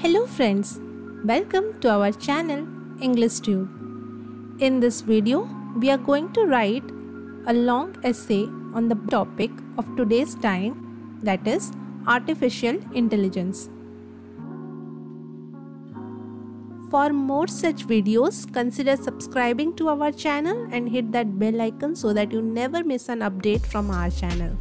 Hello friends, welcome to our channel EnglishTube. In this video, we are going to write a long essay on the topic of today's time, that is artificial intelligence. For more such videos, consider subscribing to our channel and hit that bell icon so that you never miss an update from our channel.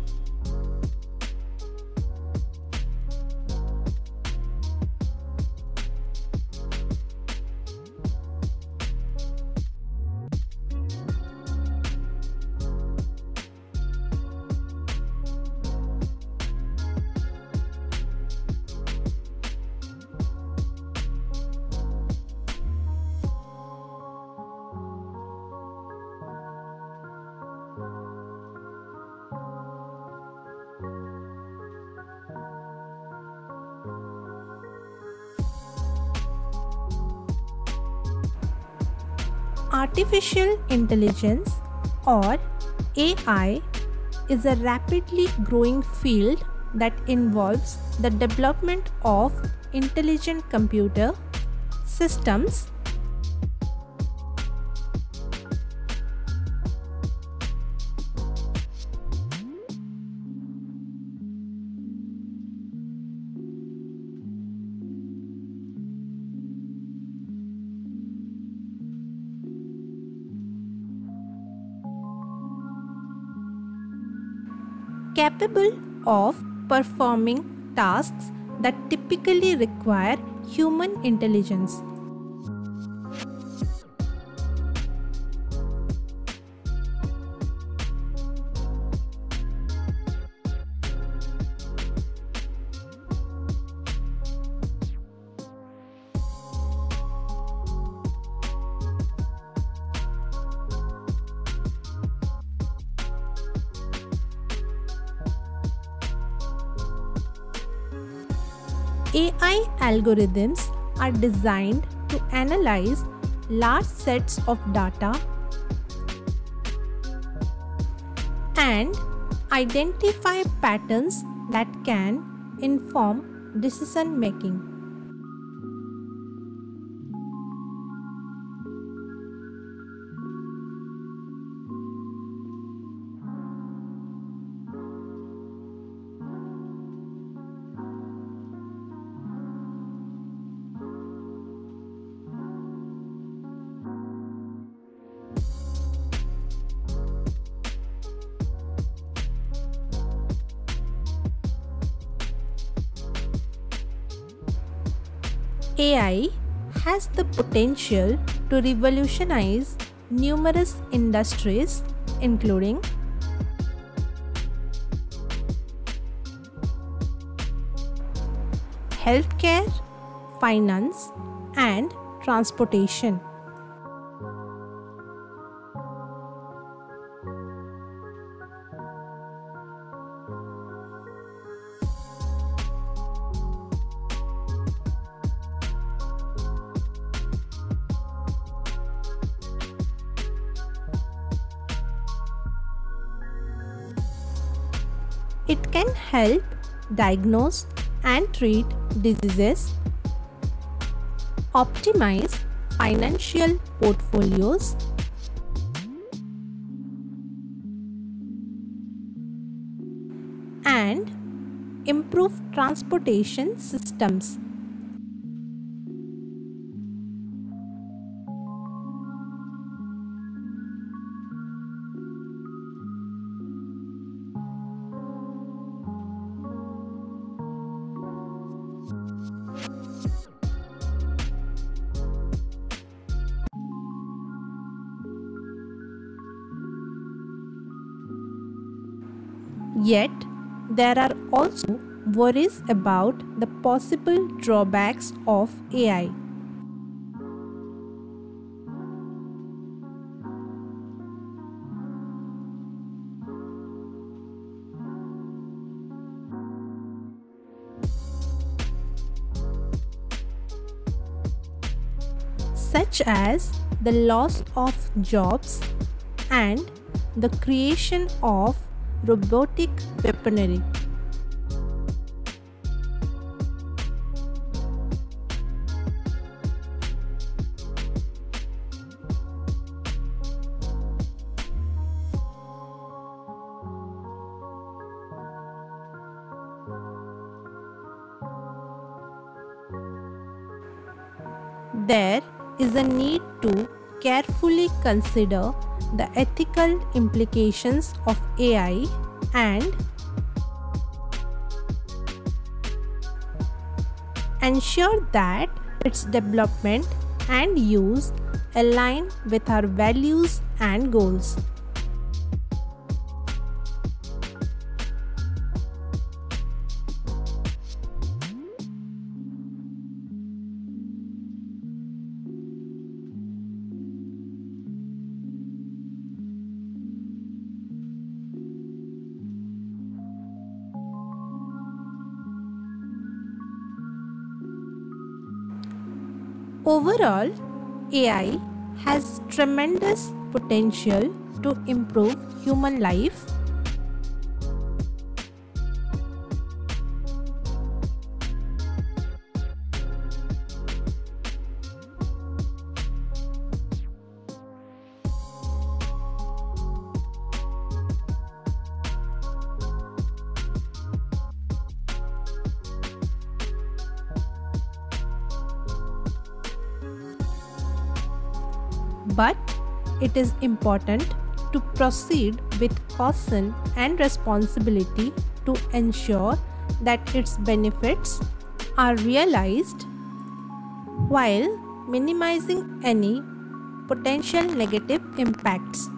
Artificial intelligence or AI is a rapidly growing field that involves the development of intelligent computer systems capable of performing tasks that typically require human intelligence. AI algorithms are designed to analyze large sets of data and identify patterns that can inform decision making. AI has the potential to revolutionize numerous industries, including healthcare, finance, and transportation. It can help diagnose and treat diseases, optimize financial portfolios, and improve transportation systems. Yet, there are also worries about the possible drawbacks of AI. Such as the loss of jobs and the creation of robotic weaponry. There is a need to carefully consider the ethical implications of AI and ensure that its development and use align with our values and goals. Overall, AI has tremendous potential to improve human life, but it is important to proceed with caution and responsibility to ensure that its benefits are realized while minimizing any potential negative impacts.